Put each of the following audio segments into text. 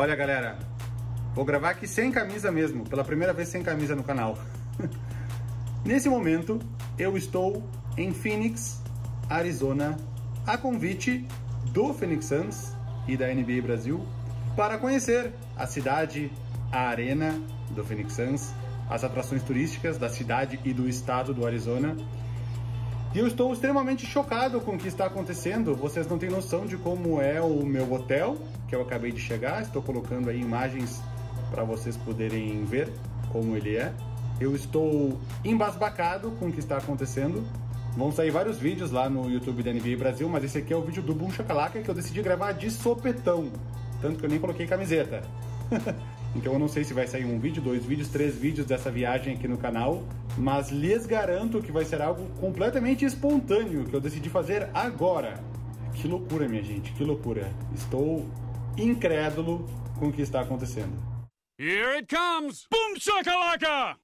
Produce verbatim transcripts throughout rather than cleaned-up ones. Olha, galera, vou gravar aqui sem camisa mesmo, pela primeira vez sem camisa no canal. Nesse momento, eu estou em Phoenix, Arizona, a convite do Phoenix Suns e da N B A Brasil, para conhecer a cidade, a arena do Phoenix Suns, as atrações turísticas da cidade e do estado do Arizona. E eu estou extremamente chocado com o que está acontecendo. Vocês não têm noção de como é o meu hotel, que eu acabei de chegar. Estou colocando aí imagens para vocês poderem ver como ele é. Eu estou embasbacado com o que está acontecendo. Vão sair vários vídeos lá no YouTube da N B A Brasil, mas esse aqui é o vídeo do Boom Shakalaka que eu decidi gravar de sopetão. Tanto que eu nem coloquei camiseta. Então eu não sei se vai sair um vídeo, dois vídeos, três vídeos dessa viagem aqui no canal, mas lhes garanto que vai ser algo completamente espontâneo que eu decidi fazer agora. Que loucura, minha gente, que loucura. Estou incrédulo com o que está acontecendo. Here it comes! Boom Shakalaka!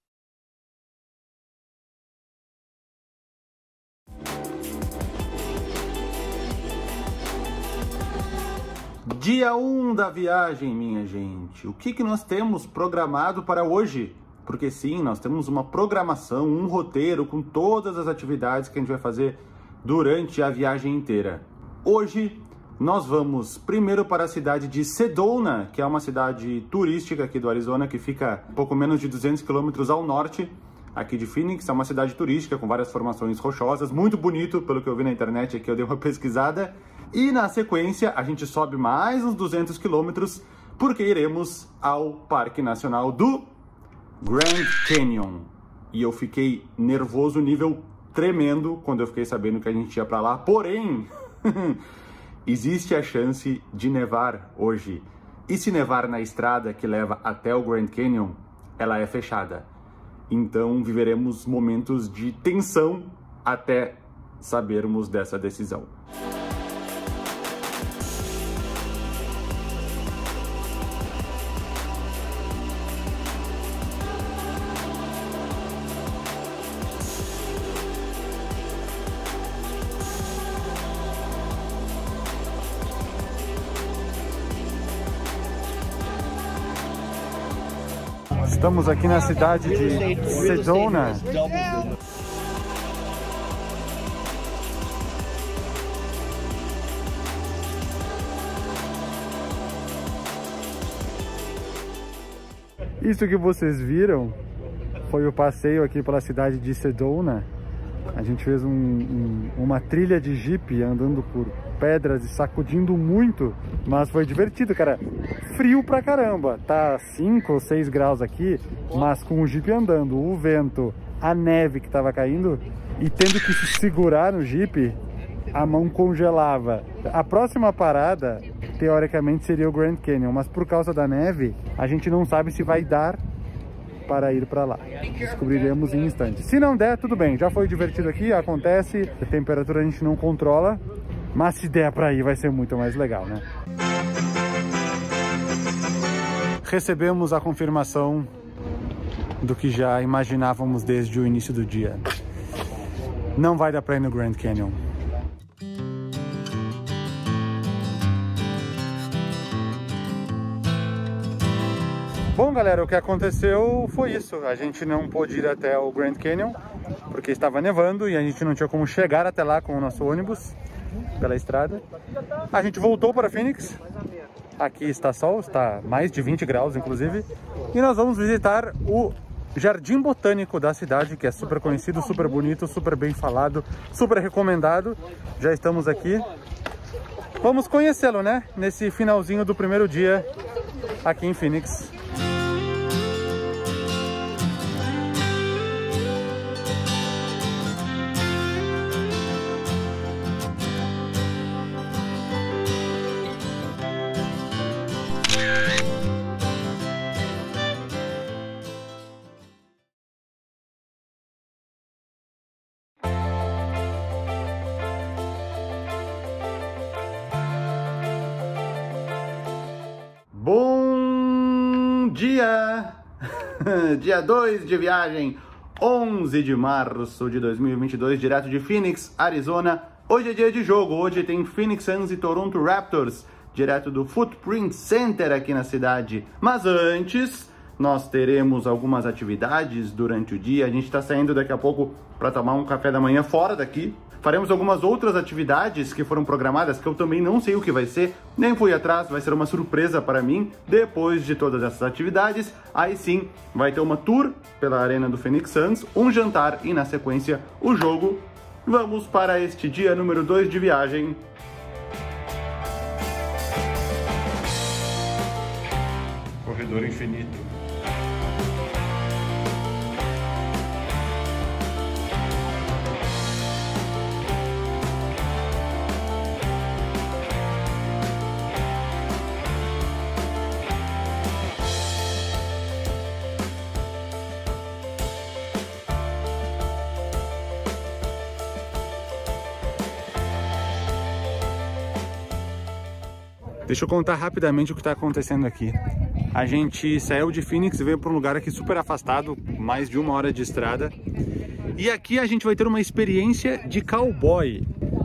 Dia um da viagem, minha gente. O que, que nós temos programado para hoje? Porque sim, nós temos uma programação, um roteiro com todas as atividades que a gente vai fazer durante a viagem inteira. Hoje nós vamos primeiro para a cidade de Sedona, que é uma cidade turística aqui do Arizona, que fica um pouco menos de duzentos quilômetros ao norte aqui de Phoenix. É uma cidade turística com várias formações rochosas, muito bonito, pelo que eu vi na internet aqui, eu dei uma pesquisada. E na sequência a gente sobe mais uns duzentos quilômetros, porque iremos ao Parque Nacional do Grand Canyon. E eu fiquei nervoso nível tremendo quando eu fiquei sabendo que a gente ia pra lá. Porém, existe a chance de nevar hoje. E se nevar na estrada que leva até o Grand Canyon, ela é fechada. Então viveremos momentos de tensão até sabermos dessa decisão. Estamos aqui na cidade de Sedona. Isso que vocês viram foi o passeio aqui pela cidade de Sedona. A gente fez um, um, uma trilha de jipe andando por pedras e sacudindo muito, mas foi divertido, cara. Frio pra caramba, tá cinco ou seis graus aqui, mas com o jipe andando, o vento, a neve que tava caindo e tendo que se segurar no jipe, a mão congelava. A próxima parada, teoricamente, seria o Grand Canyon, mas por causa da neve, a gente não sabe se vai dar para ir para lá. Descobriremos em instantes. Se não der, tudo bem, já foi divertido aqui, acontece, a temperatura a gente não controla, mas se der para ir, vai ser muito mais legal, né? Recebemos a confirmação do que já imaginávamos desde o início do dia. Não vai dar para ir no Grand Canyon. Bom, galera, o que aconteceu foi isso. A gente não pôde ir até o Grand Canyon porque estava nevando e a gente não tinha como chegar até lá com o nosso ônibus pela estrada. A gente voltou para Phoenix. Aqui está sol, está mais de vinte graus, inclusive. E nós vamos visitar o Jardim Botânico da cidade, que é super conhecido, super bonito, super bem falado, super recomendado. Já estamos aqui. Vamos conhecê-lo, né? Nesse finalzinho do primeiro dia aqui em Phoenix. Bom dia! Dia dois de viagem, onze de março de dois mil e vinte e dois, direto de Phoenix, Arizona. Hoje é dia de jogo, hoje tem Phoenix Suns e Toronto Raptors. direto do Footprint Center aqui na cidade. Mas antes, nós teremos algumas atividades durante o dia. A gente está saindo daqui a pouco para tomar um café da manhã fora daqui. Faremos algumas outras atividades que foram programadas, que eu também não sei o que vai ser, nem fui atrás, vai ser uma surpresa para mim. Depois de todas essas atividades, aí sim vai ter uma tour pela arena do Phoenix Suns, um jantar e, na sequência, o jogo. Vamos para este dia número dois de viagem. Corredor infinito. Deixa eu contar rapidamente o que está acontecendo aqui. A gente saiu de Phoenix e veio para um lugar aqui super afastado, mais de uma hora de estrada. E aqui a gente vai ter uma experiência de cowboy.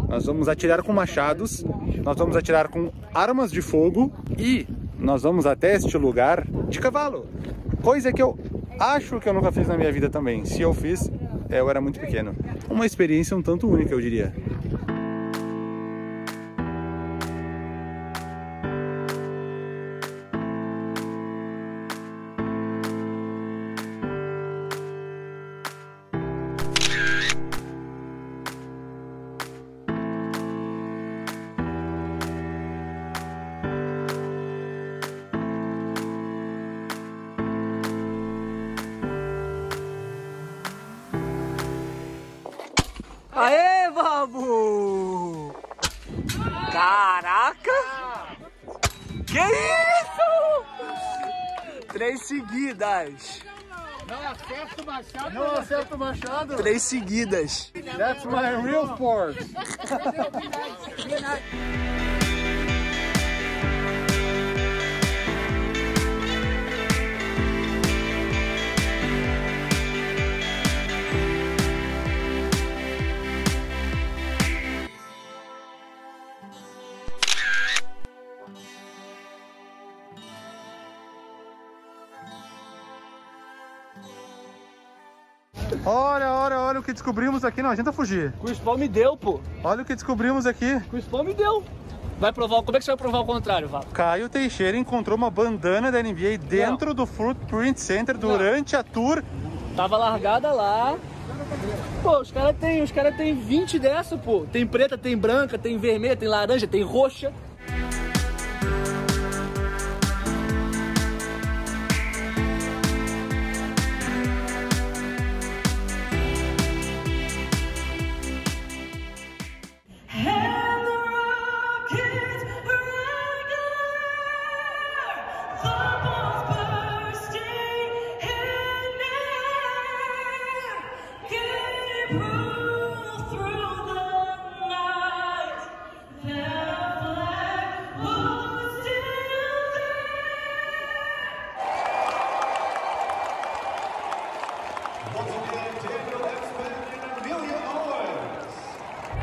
Nós vamos atirar com machados, nós vamos atirar com armas de fogo e nós vamos até este lugar de cavalo. Coisa que eu acho que eu nunca fiz na minha vida também. Se eu fiz, eu era muito pequeno. Uma experiência um tanto única, eu diria. Aê, babu! Caraca! Que isso? Três seguidas! Não acerta o machado! Não acerta o machado! Três seguidas! That's my real force! Olha, olha, olha o que descobrimos aqui. Não, a gente vai fugir. Chris Paul me deu, pô. Olha o que descobrimos aqui. Chris Paul me deu. Vai provar, como é que você vai provar o contrário, Val? Caio Teixeira encontrou uma bandana da N B A dentro não. do Footprint Center durante não. a tour. Tava largada lá. Pô, os caras tem, os cara tem vinte dessa, pô. Tem preta, tem branca, tem vermelha, tem laranja, tem roxa.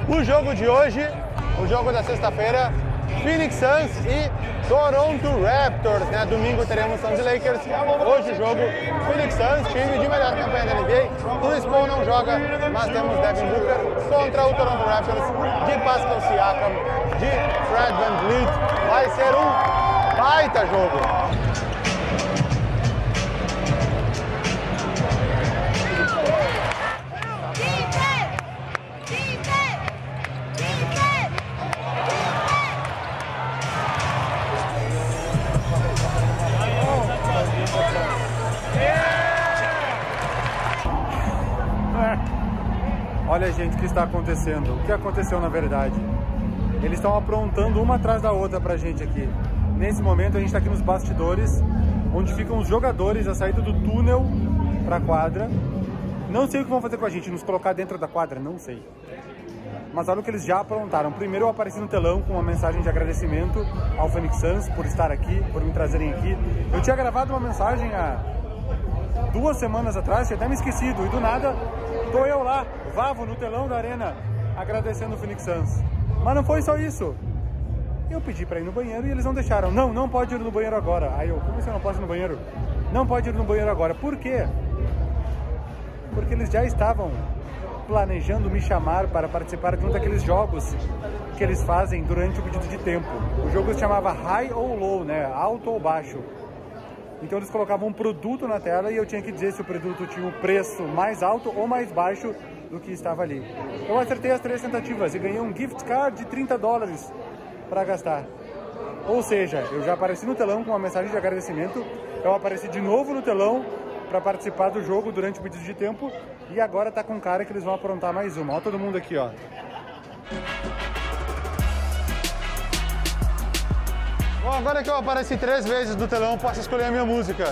O jogo de hoje, o jogo da sexta-feira, Phoenix Suns e Toronto Raptors, né? Domingo teremos Suns e Lakers, hoje o jogo Phoenix Suns, time de melhor campanha da N B A, Chris Paul não joga, mas temos Devin Booker contra o Toronto Raptors, de Pascal Siakam, de Fred Van Vliet, vai ser um baita jogo! Olha, gente, o que está acontecendo? O que aconteceu na verdade? Eles estão aprontando uma atrás da outra pra gente aqui. Nesse momento a gente está aqui nos bastidores, onde ficam os jogadores a saída do túnel pra quadra. Não sei o que vão fazer com a gente, nos colocar dentro da quadra? Não sei. Mas olha o que eles já aprontaram. Primeiro eu apareci no telão com uma mensagem de agradecimento ao Phoenix Suns por estar aqui, por me trazerem aqui. Eu tinha gravado uma mensagem há duas semanas atrás, tinha até me esquecido, e do nada... Tô eu lá, Vavo, no telão da arena, agradecendo o Phoenix Suns. Mas não foi só isso. Eu pedi pra ir no banheiro e eles não deixaram. Não, não pode ir no banheiro agora. Aí eu, como você não pode ir no banheiro? Não pode ir no banheiro agora. Por quê? Porque eles já estavam planejando me chamar para participar de um daqueles jogos que eles fazem durante o pedido de tempo. O jogo se chamava High ou Low, né? Alto ou baixo. Então eles colocavam um produto na tela e eu tinha que dizer se o produto tinha o preço mais alto ou mais baixo do que estava ali. Eu acertei as três tentativas e ganhei um gift card de trinta dólares para gastar. Ou seja, eu já apareci no telão com uma mensagem de agradecimento, eu apareci de novo no telão para participar do jogo durante o pedido de tempo e agora tá com cara que eles vão aprontar mais uma. Olha todo mundo aqui, ó. Bom, agora que eu apareci três vezes no telão, posso escolher a minha música.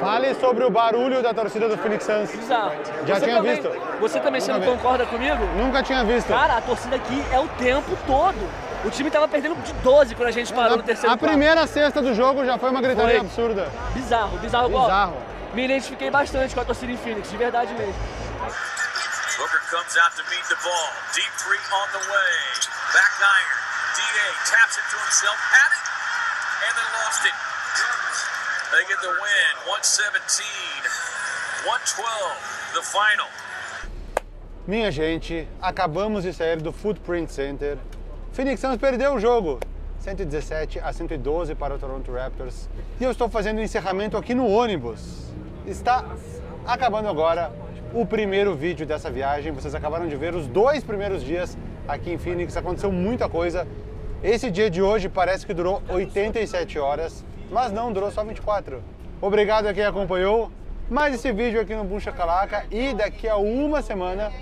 Fale sobre o barulho da torcida do Phoenix Suns. Já tinha visto. Você também, você não concorda comigo? Nunca tinha visto. Cara, a torcida aqui é o tempo todo. O time tava perdendo de doze quando a gente parou no terceiro quarto. A primeira cesta do jogo já foi uma gritaria absurda. Bizarro, bizarro igual. Bizarro. Me identifiquei bastante com a torcida em Phoenix, de verdade mesmo. Booker comes out to meet the ball. Deep three on the way. Back iron. D A taps it to himself. Had it. And then lost it. They get the win. one seventeen, one twelve, the final. Minha gente, acabamos de sair do Footprint Center. Phoenix Suns perdeu o jogo, cento e dezessete a cento e doze para o Toronto Raptors. E eu estou fazendo o encerramento aqui no ônibus. Está acabando agora o primeiro vídeo dessa viagem. Vocês acabaram de ver os dois primeiros dias aqui em Phoenix. Aconteceu muita coisa. Esse dia de hoje parece que durou oitenta e sete horas, mas não, durou só vinte e quatro. Obrigado a quem acompanhou. Mais esse vídeo aqui no Boom Shakalaka e daqui a uma semana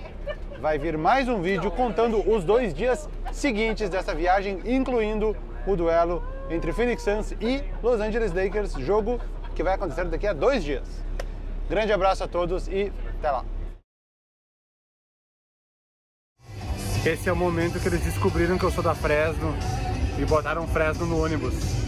vai vir mais um vídeo contando os dois dias seguintes dessa viagem, incluindo o duelo entre Phoenix Suns e Los Angeles Lakers, jogo que vai acontecer daqui a dois dias. Grande abraço a todos e até lá. Esse é o momento que eles descobriram que eu sou da Fresno e botaram Fresno no ônibus.